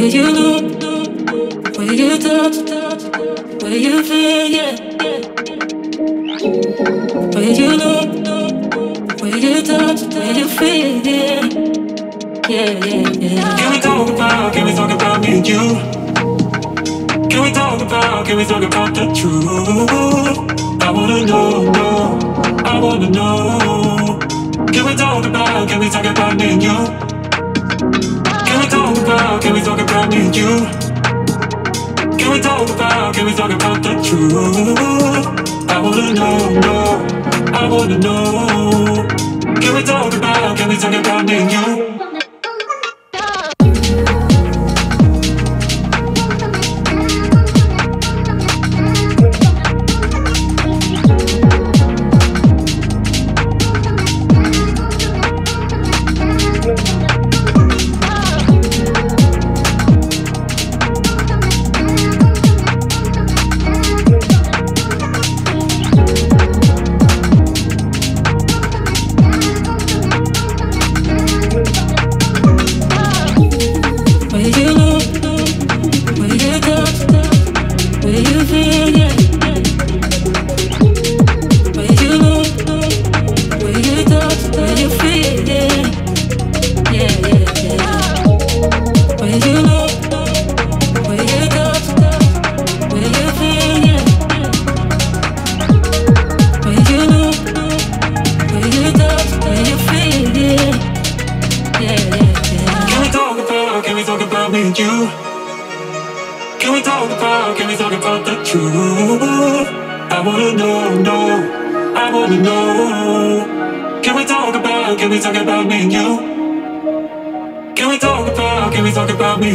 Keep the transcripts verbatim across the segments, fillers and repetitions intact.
Will you need? Will you touch? Will you feel? Yeah. Will you need? Will you touch? Will you feel? Yeah. Yeah, yeah, yeah. Can we talk about? Can we talk about me and you? Can we talk about? Can we talk about the truth? I wanna know, know. I wanna know. Can we talk about? Can we talk about me and you? Can we talk about me and you? Can we talk about, can we talk about the truth? I wanna know, know, I wanna know. Can we talk about, can we talk about me and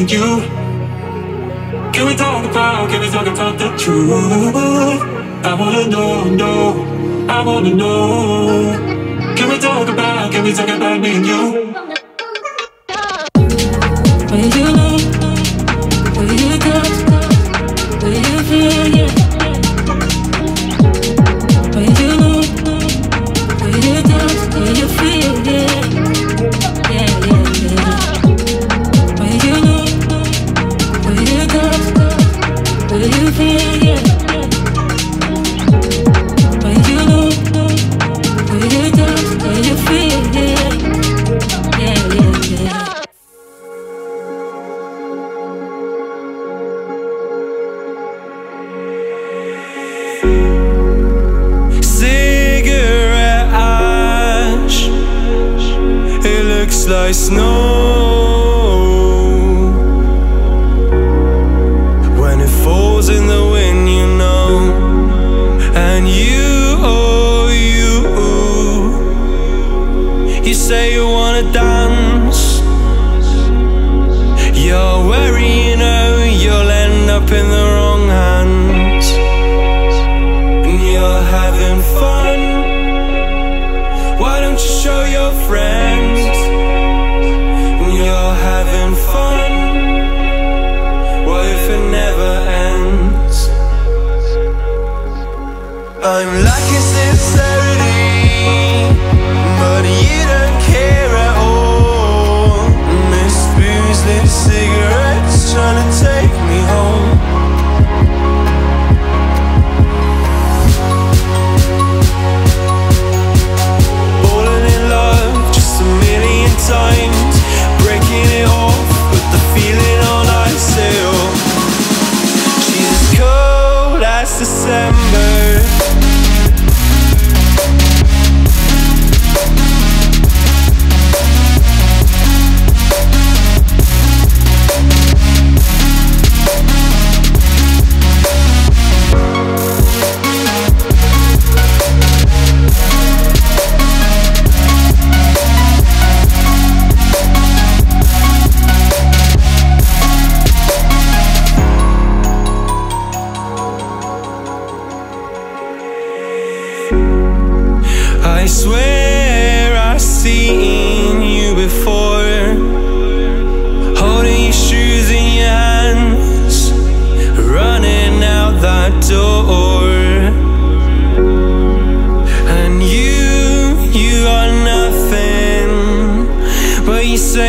you? You say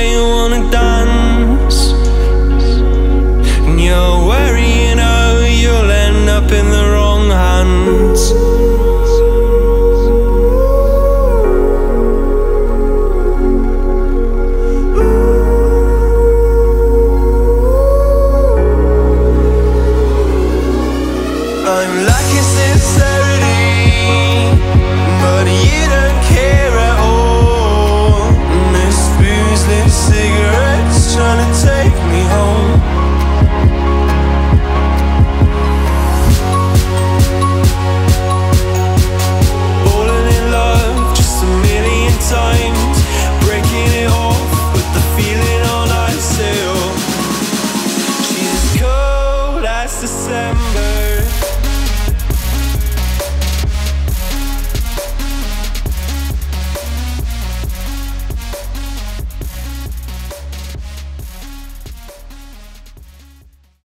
you wanna dance, your way.